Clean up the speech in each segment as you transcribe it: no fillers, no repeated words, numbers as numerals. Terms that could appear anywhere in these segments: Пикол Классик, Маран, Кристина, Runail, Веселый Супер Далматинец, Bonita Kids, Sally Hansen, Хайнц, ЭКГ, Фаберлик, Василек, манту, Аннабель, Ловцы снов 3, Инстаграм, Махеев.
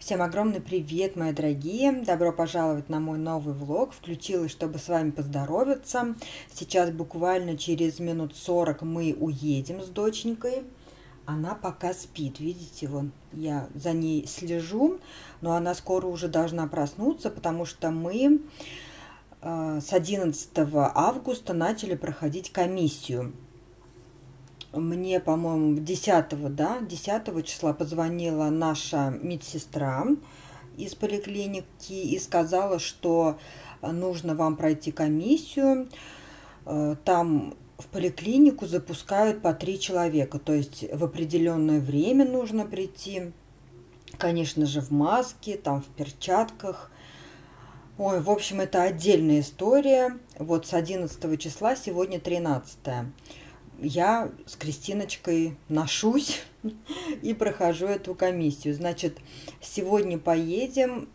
Всем огромный привет, мои дорогие! Добро пожаловать на мой новый влог. Включилась, чтобы с вами поздороваться. Сейчас буквально через минут 40 мы уедем с доченькой. Она пока спит, видите, вон я за ней слежу, но она скоро уже должна проснуться, потому что мы с 11 августа начали проходить комиссию. Мне, по-моему, 10 числа позвонила наша медсестра из поликлиники и сказала, что нужно вам пройти комиссию. Там в поликлинику запускают по 3 человека, то есть в определенное время нужно прийти. Конечно же, в маске, там в перчатках. Ой, в общем, это отдельная история. Вот с 11 числа, сегодня 13. Я с Кристиночкой ношусь и прохожу эту комиссию. Значит, сегодня поедем,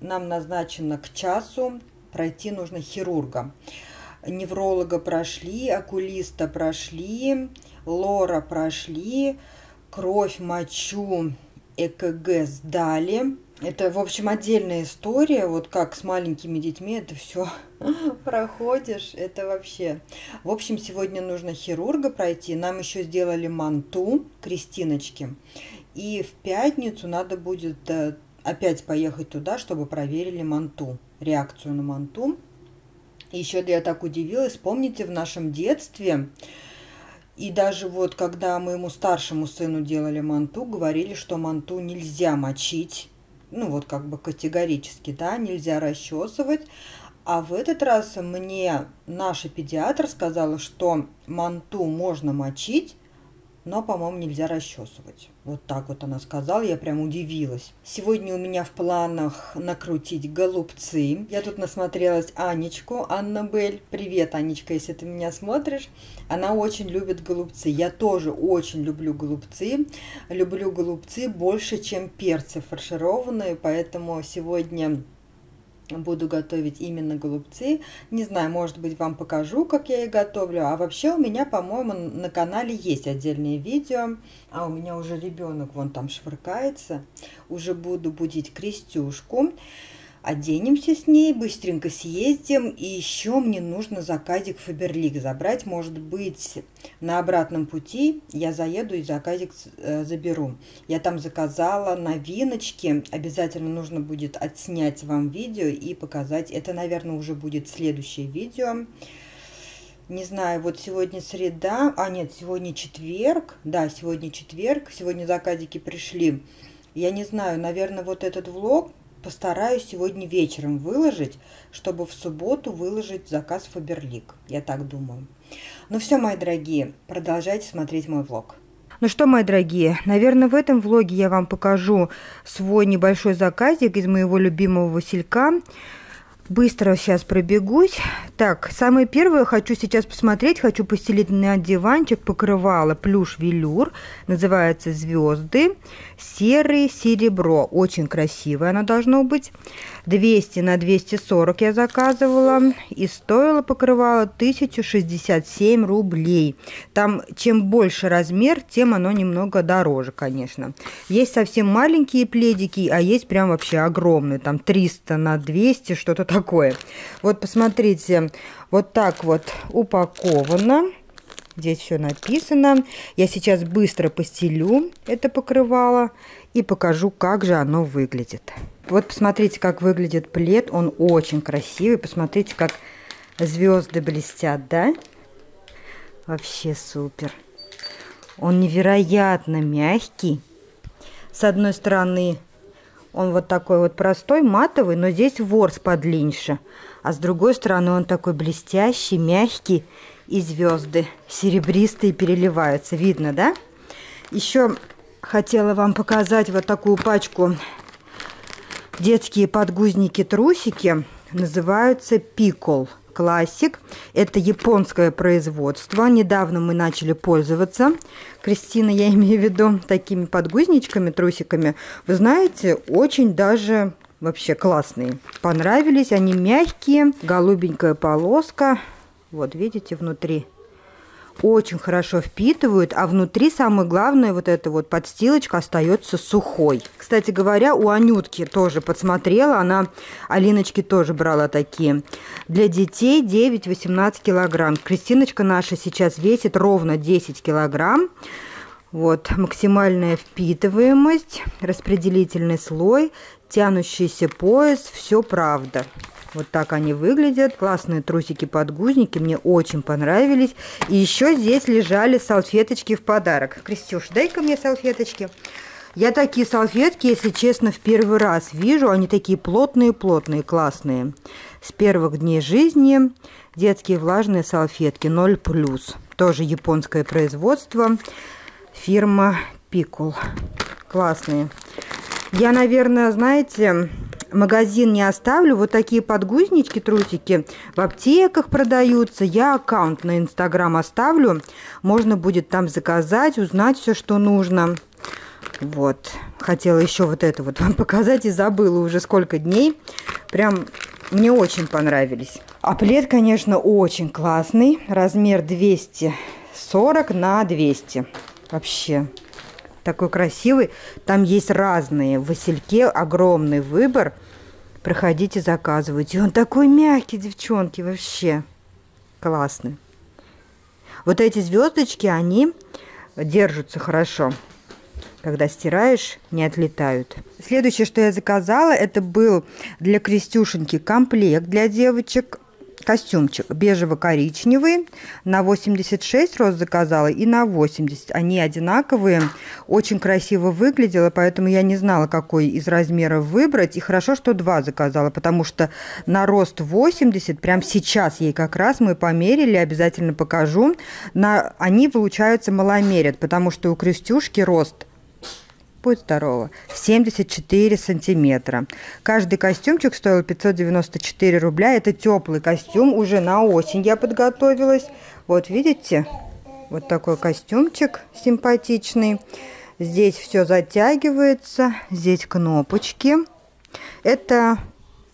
нам назначено к часу, пройти нужно хирурга. Невролога прошли, окулиста прошли, лора прошли, кровь, мочу, ЭКГ сдали. Это, в общем, отдельная история, вот как с маленькими детьми это все проходишь, это вообще. В общем, сегодня нужно хирурга пройти, нам еще сделали манту Кристиночки, и в пятницу надо будет опять поехать туда, чтобы проверили манту, реакцию на манту. Еще я так удивилась, помните, в нашем детстве, и даже вот когда моему старшему сыну делали манту, говорили, что манту нельзя мочить, ну вот как бы категорически, да, нельзя расчесывать. А в этот раз мне наша педиатр сказала, что манту можно мочить, но, по-моему, нельзя расчесывать. Вот так вот она сказала, я прям удивилась. Сегодня у меня в планах накрутить голубцы. Я тут насмотрелась Анечку, Аннабель. Привет, Анечка, если ты меня смотришь. Она очень любит голубцы. Я тоже очень люблю голубцы. Люблю голубцы больше, чем перцы фаршированные, поэтому сегодня буду готовить именно голубцы. Не знаю, может быть, вам покажу, как я их готовлю. А вообще у меня, по-моему, на канале есть отдельные видео. А у меня уже ребенок вон там швыркается. Уже буду будить Кристюшку. Оденемся с ней, быстренько съездим. И еще мне нужно заказик Фаберлик забрать. Может быть, на обратном пути я заеду и заказик заберу. Я там заказала новиночки. Обязательно нужно будет отснять вам видео и показать. Это, наверное, уже будет следующее видео. Не знаю, вот сегодня среда. А нет, сегодня четверг. Да, сегодня четверг. Сегодня заказики пришли. Я не знаю, наверное, вот этот влог постараюсь сегодня вечером выложить, чтобы в субботу выложить заказ Фаберлик. Я так думаю. Ну все, мои дорогие, продолжайте смотреть мой влог. Ну что, мои дорогие, наверное, в этом влоге я вам покажу свой небольшой заказик из моего любимого Василька. Быстро сейчас пробегусь. Так, самое первое хочу сейчас посмотреть. Хочу постелить на диванчик покрывало плюш-велюр. Называется «Звезды». Серый серебро. Очень красивое оно должно быть. 200 на 240 я заказывала. И стоило покрывало 1067 рублей. Там чем больше размер, тем оно немного дороже, конечно. Есть совсем маленькие пледики, а есть прям вообще огромные. Там 300 на 200, что-то такое. Вот посмотрите, вот так вот упаковано. Здесь все написано. Я сейчас быстро постелю это покрывало и покажу, как же оно выглядит. Вот посмотрите, как выглядит плед. Он очень красивый. Посмотрите, как звезды блестят, да? Вообще супер. Он невероятно мягкий. С одной стороны, он вот такой вот простой, матовый, но здесь ворс подлиннее. А с другой стороны, он такой блестящий, мягкий. И звезды серебристые переливаются. Видно, да? Еще хотела вам показать вот такую пачку. Детские подгузники-трусики. Называются «Пикол Классик». Это японское производство. Недавно мы начали пользоваться. Кристина, я имею в виду, такими подгузничками, трусиками. Вы знаете, очень даже вообще классные. Понравились. Они мягкие. Голубенькая полоска. Вот, видите, внутри очень хорошо впитывают, а внутри самое главное, вот эта вот подстилочка остается сухой. Кстати говоря, у Анютки тоже подсмотрела, она Алиночки тоже брала такие. Для детей 9-18 килограмм. Кристиночка наша сейчас весит ровно 10 килограмм. Вот, максимальная впитываемость, распределительный слой, тянущийся пояс, все правда. Вот так они выглядят. Классные трусики-подгузники. Мне очень понравились. И еще здесь лежали салфеточки в подарок. Кристюш, дай-ка мне салфеточки. Я такие салфетки, если честно, в первый раз вижу. Они такие плотные-плотные, классные. С первых дней жизни детские влажные салфетки 0+. Тоже японское производство. Фирма Пикол. Классные. Я, наверное, знаете... Магазин не оставлю. Вот такие подгузнички, трусики в аптеках продаются. Я аккаунт на Инстаграм оставлю. Можно будет там заказать, узнать все, что нужно. Вот. Хотела еще вот это вот вам показать и забыла уже сколько дней. Прям мне очень понравились. А плед, конечно, очень классный. Размер 240 на 200. Вообще. Такой красивый. Там есть разные. В Васильке огромный выбор. Проходите, заказывайте. Он такой мягкий, девчонки, вообще. Классный. Вот эти звездочки, они держатся хорошо. Когда стираешь, не отлетают. Следующее, что я заказала, это был для Кристюшеньки комплект для девочек. Костюмчик бежево-коричневый на 86 рост заказала и на 80. Они одинаковые. Очень красиво выглядело, поэтому я не знала, какой из размеров выбрать. И хорошо, что 2 заказала, потому что на рост 80, прям сейчас ей как раз мы померили, обязательно покажу. Они, получается, маломерят, потому что у Кристюшки рост... Будет здорово. 74 сантиметра. Каждый костюмчик стоил 594 рубля. Это теплый костюм. Уже на осень я подготовилась. Вот видите? Вот такой костюмчик симпатичный. Здесь все затягивается. Здесь кнопочки. Это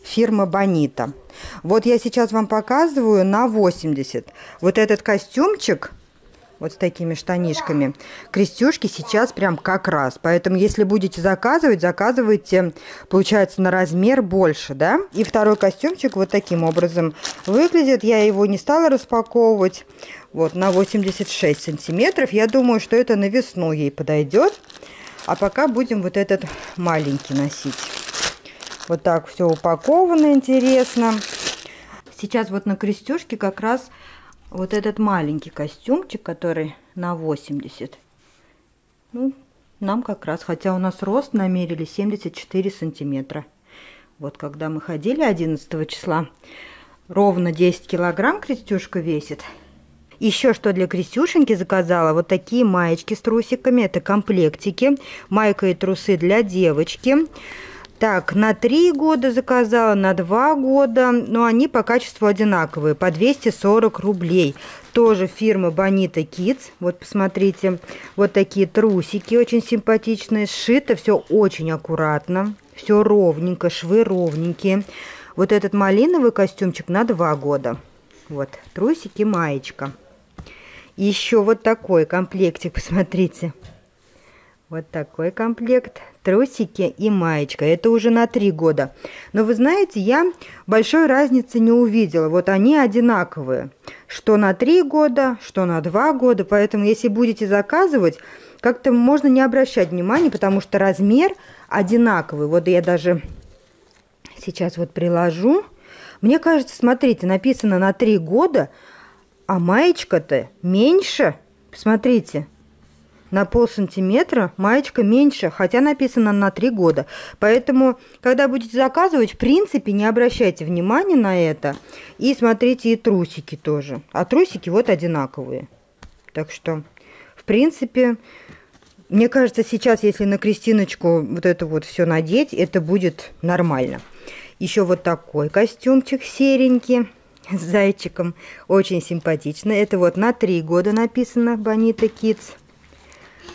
фирма Bonita. Вот я сейчас вам показываю на 80. Вот этот костюмчик... Вот с такими штанишками. Кристюшки сейчас прям как раз. Поэтому, если будете заказывать, заказывайте, получается, на размер больше, да? И второй костюмчик вот таким образом выглядит. Я его не стала распаковывать. Вот, на 86 сантиметров. Я думаю, что это на весну ей подойдет. А пока будем вот этот маленький носить. Вот так все упаковано, интересно. Сейчас вот на Кристюшке как раз... Вот этот маленький костюмчик, который на 80, ну, нам как раз, хотя у нас рост намерили 74 сантиметра. Вот когда мы ходили 11 числа, ровно 10 килограмм Кристюшка весит. Еще что для Кристюшеньки заказала, вот такие маечки с трусиками, это комплектики, майка и трусы для девочки. Так, на 3 года заказала, на 2 года, но они по качеству одинаковые, по 240 рублей. Тоже фирма Bonita Kids, вот посмотрите, вот такие трусики очень симпатичные, сшито все очень аккуратно, все ровненько, швы ровненькие. Вот этот малиновый костюмчик на 2 года, вот, трусики, маечка. Еще вот такой комплектик, посмотрите. Вот такой комплект, трусики и маечка. Это уже на 3 года. Но вы знаете, я большой разницы не увидела. Вот они одинаковые. Что на 3 года, что на 2 года. Поэтому, если будете заказывать, как-то можно не обращать внимания, потому что размер одинаковый. Вот я даже сейчас вот приложу. Мне кажется, смотрите, написано на 3 года, а маечка-то меньше. Посмотрите. На полсантиметра маечка меньше, хотя написано на 3 года. Поэтому, когда будете заказывать, в принципе, не обращайте внимания на это. И смотрите, и трусики тоже. А трусики вот одинаковые. Так что, в принципе, мне кажется, сейчас, если на Кристиночку вот это вот все надеть, это будет нормально. Еще вот такой костюмчик серенький. С зайчиком. Очень симпатично. Это вот на 3 года написано Bonita Kids.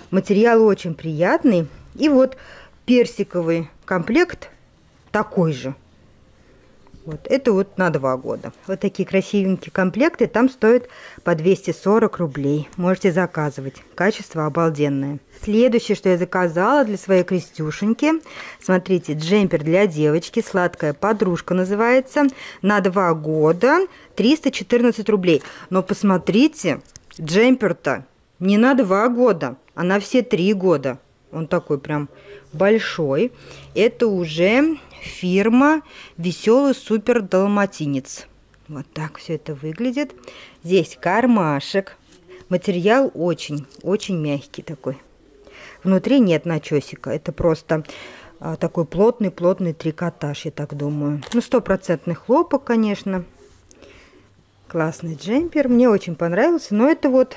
Материал очень приятный. И вот персиковый комплект такой же. Вот. Это вот на 2 года. Вот такие красивенькие комплекты. Там стоят по 240 рублей. Можете заказывать. Качество обалденное. Следующее, что я заказала для своей Кристюшеньки. Смотрите, джемпер для девочки. Сладкая подружка называется. На 2 года 314 рублей. Но посмотрите, джемпер-то не на 2 года, а на все 3 года. Он такой прям большой. Это уже фирма «Веселый Супер Далматинец». Вот так все это выглядит. Здесь кармашек. Материал очень-очень мягкий такой. Внутри нет начесика. Это просто такой плотный-плотный трикотаж, я так думаю. Ну, 100% хлопок, конечно. Классный джемпер. Мне очень понравился. Но это вот,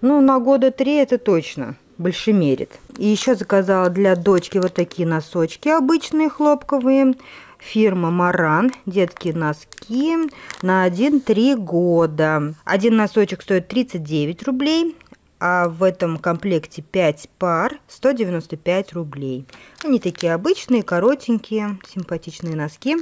ну, на года 3 это точно. Большемерит. И еще заказала для дочки вот такие носочки обычные хлопковые. Фирма Маран. Детские носки на 1-3 года. Один носочек стоит 39 рублей, а в этом комплекте 5 пар 195 рублей. Они такие обычные, коротенькие, симпатичные носки.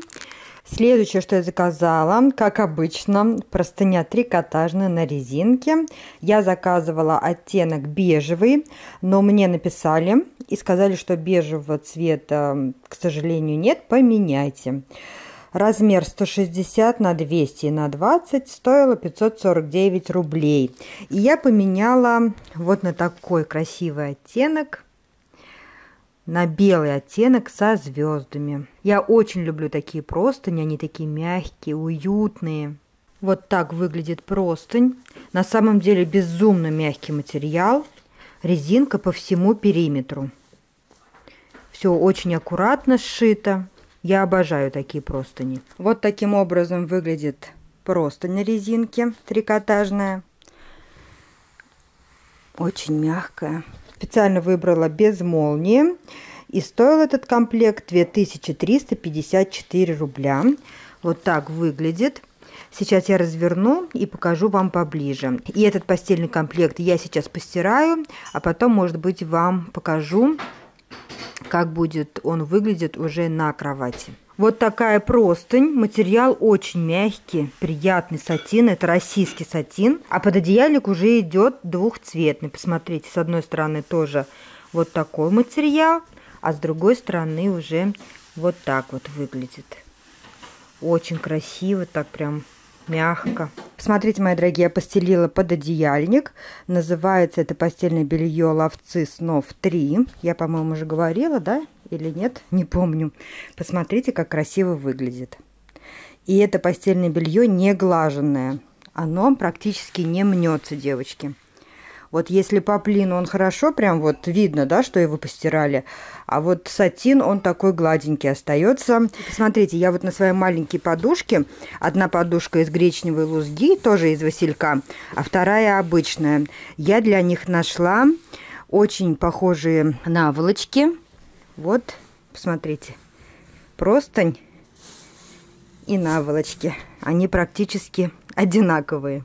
Следующее, что я заказала, как обычно, простыня трикотажная на резинке. Я заказывала оттенок бежевый, но мне написали и сказали, что бежевого цвета, к сожалению, нет, поменяйте. Размер 160 на 200 и на 20 стоило 549 рублей. И я поменяла вот на такой красивый оттенок. На белый оттенок со звездами. Я очень люблю такие простыни, они такие мягкие, уютные. Вот так выглядит простынь. На самом деле безумно мягкий материал. Резинка по всему периметру. Все очень аккуратно сшито. Я обожаю такие простыни. Вот таким образом выглядит простынь на резинке трикотажная. Очень мягкая. Специально выбрала без молнии. И стоил этот комплект 2354 рубля. Вот так выглядит. Сейчас я разверну и покажу вам поближе. И этот постельный комплект я сейчас постираю, а потом, может быть, вам покажу, как будет он выглядит уже на кровати. Вот такая простынь. Материал очень мягкий, приятный сатин. Это российский сатин. А под одеяльник уже идет двухцветный. Посмотрите, с одной стороны тоже вот такой материал, а с другой стороны уже вот так вот выглядит. Очень красиво, так прям мягко. Посмотрите, мои дорогие, я постелила под одеяльник. Называется это постельное белье «Ловцы снов 3». Я, по-моему, уже говорила, да? Или нет, не помню. Посмотрите, как красиво выглядит. И это постельное белье не глаженное. Оно практически не мнется, девочки. Вот если по плину он хорошо, прям вот видно, да, что его постирали. А вот сатин, он такой гладенький остается. Посмотрите, я вот на своей маленькой подушке. Одна подушка из гречневой лузги, тоже из василька, а вторая обычная. Я для них нашла очень похожие наволочки. Вот, посмотрите, простынь и наволочки. Они практически одинаковые.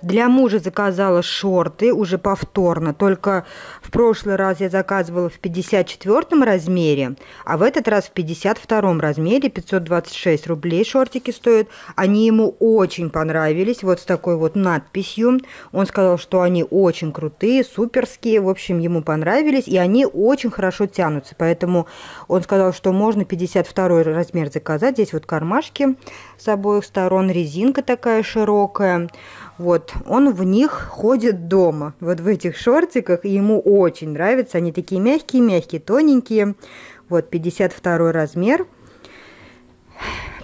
Для мужа заказала шорты уже повторно. Только в прошлый раз я заказывала в 54 размере, а в этот раз в 52 размере. 526 рублей шортики стоят. Они ему очень понравились. Вот с такой вот надписью. Он сказал, что они очень крутые, суперские. В общем, ему понравились. И они очень хорошо тянутся. Поэтому он сказал, что можно 52 размер заказать. Здесь вот кармашки с обоих сторон. Резинка такая широкая. Вот, он в них ходит дома, вот в этих шортиках, и ему очень нравятся. Они такие мягкие-мягкие, тоненькие. Вот, 52 размер.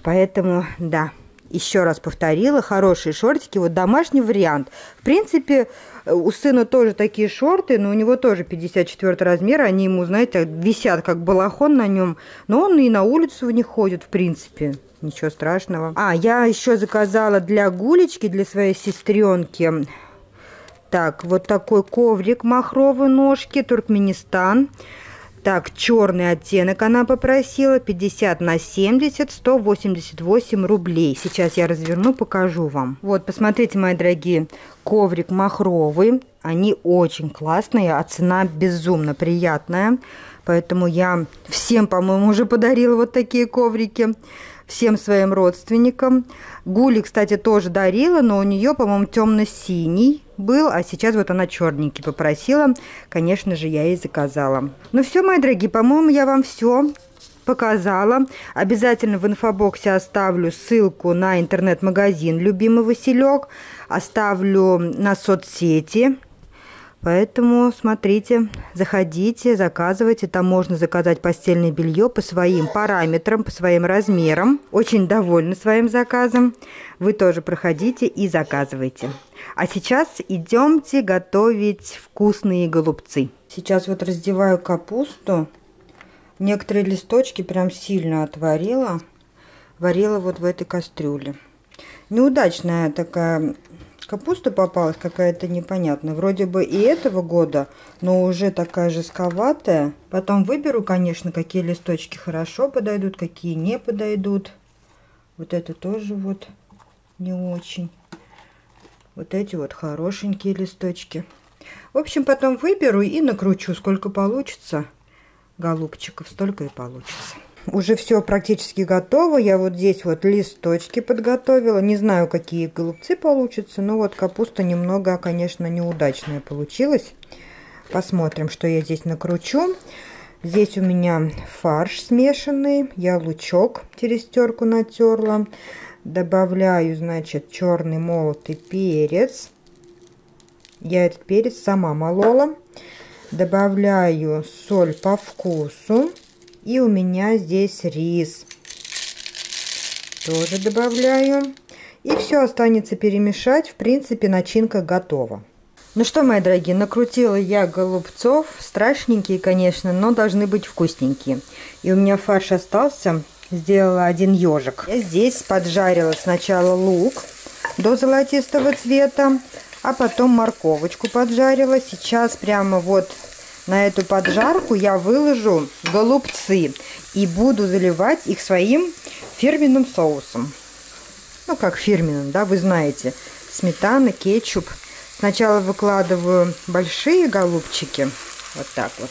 Поэтому, да, еще раз повторила, хорошие шортики. Вот домашний вариант. В принципе, у сына тоже такие шорты, но у него тоже 54 размер. Они ему, знаете, висят как балахон на нем. Но он и на улицу в них ходит, в принципе. Ничего страшного. А, я еще заказала для Гулечки, для своей сестренки. Так, вот такой коврик махровой ножки, Туркменистан. Так, черный оттенок она попросила, 50 на 70, 188 рублей. Сейчас я разверну, покажу вам. Вот, посмотрите, мои дорогие, коврик махровый. Они очень классные, а цена безумно приятная. Поэтому я всем, по-моему, уже подарила вот такие коврики. всем своим родственникам. Гули, кстати, тоже дарила, но у нее, по-моему, темно-синий был, а сейчас вот она черненький попросила. Конечно же, я ей заказала. Ну все, мои дорогие, по-моему, я вам все показала. Обязательно в инфобоксе оставлю ссылку на интернет-магазин «Любимый Василек», оставлю на соцсети. Поэтому смотрите, заходите, заказывайте. Там можно заказать постельное белье по своим параметрам, по своим размерам. Очень довольна своим заказом. Вы тоже проходите и заказывайте. А сейчас идемте готовить вкусные голубцы. Сейчас вот раздеваю капусту. Некоторые листочки прям сильно отварила. Варила вот в этой кастрюле. Неудачная такая капуста попалась, какая-то непонятная. Вроде бы и этого года, но уже такая жестковатая. Потом выберу, конечно, какие листочки хорошо подойдут, какие не подойдут. Вот это тоже вот не очень. Вот эти вот хорошенькие листочки. В общем, потом выберу и накручу. Сколько получится голубчиков, столько и получится. Уже все практически готово. Я вот здесь вот листочки подготовила. Не знаю, какие голубцы получатся. Но вот капуста немного, конечно, неудачная получилась. Посмотрим, что я здесь накручу. Здесь у меня фарш смешанный. Я лучок через терку натерла. Добавляю, значит, черный молотый перец. Я этот перец сама молола. Добавляю соль по вкусу. И у меня здесь рис. Тоже добавляю. И все останется перемешать. В принципе, начинка готова. Ну что, мои дорогие, накрутила я голубцов. Страшненькие, конечно, но должны быть вкусненькие. И у меня фарш остался. Сделала один ежик. Я здесь поджарила сначала лук до золотистого цвета, а потом морковочку поджарила. Сейчас прямо вот на эту поджарку я выложу голубцы и буду заливать их своим фирменным соусом. Ну, как фирменным, да, вы знаете. Сметана, кетчуп. Сначала выкладываю большие голубчики. Вот так вот.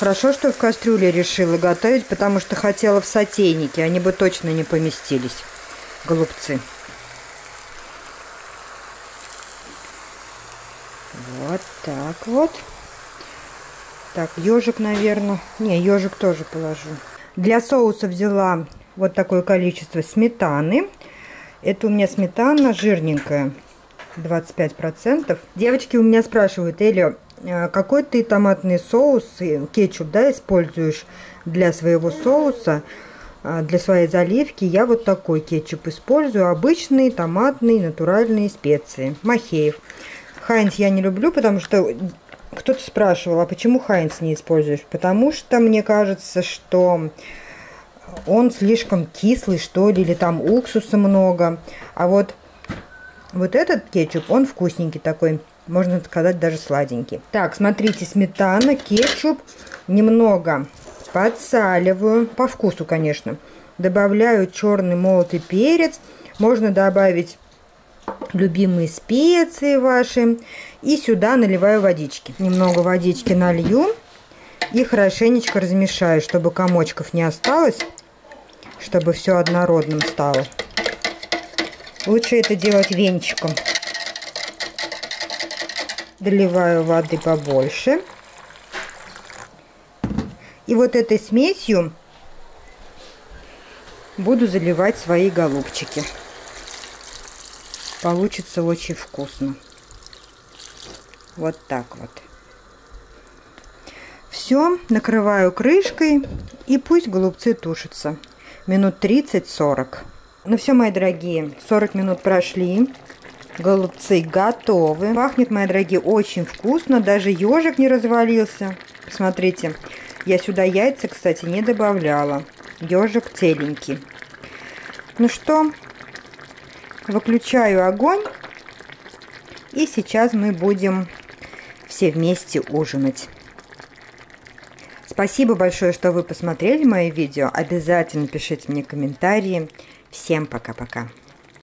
Хорошо, что в кастрюле решила готовить, потому что хотела в сотейнике. Они бы точно не поместились, голубцы. Вот так вот. Так, ежик, наверное. Не, ежик тоже положу. Для соуса взяла вот такое количество сметаны. Это у меня сметана жирненькая, 25%. Девочки у меня спрашивают: Эля, какой ты томатный соус, кетчуп, да, используешь для своего соуса, для своей заливки? Я вот такой кетчуп использую. Обычные томатные натуральные специи. Махеев. Хайнц я не люблю, потому что кто-то спрашивал, а почему Хайнц не используешь? Потому что мне кажется, что он слишком кислый, что ли, или там уксуса много. А вот этот кетчуп, он вкусненький такой, можно сказать, даже сладенький. Так, смотрите, сметана, кетчуп, немного подсаливаю, по вкусу, конечно. Добавляю черный молотый перец, можно добавить любимые специи ваши. И сюда наливаю водички. Немного водички налью и хорошенечко размешаю, чтобы комочков не осталось, чтобы все однородным стало. Лучше это делать венчиком. Доливаю воды побольше. И вот этой смесью буду заливать свои голубчики. Получится очень вкусно. Вот так вот. Все, накрываю крышкой и пусть голубцы тушатся. Минут 30-40. Ну все, мои дорогие, 40 минут прошли. Голубцы готовы. Пахнет, мои дорогие, очень вкусно. Даже ежик не развалился. Посмотрите, я сюда яйца, кстати, не добавляла. Ежик теленький. Ну что, выключаю огонь, и сейчас мы будем все вместе ужинать. Спасибо большое, что вы посмотрели мои видео. Обязательно пишите мне комментарии. Всем пока-пока.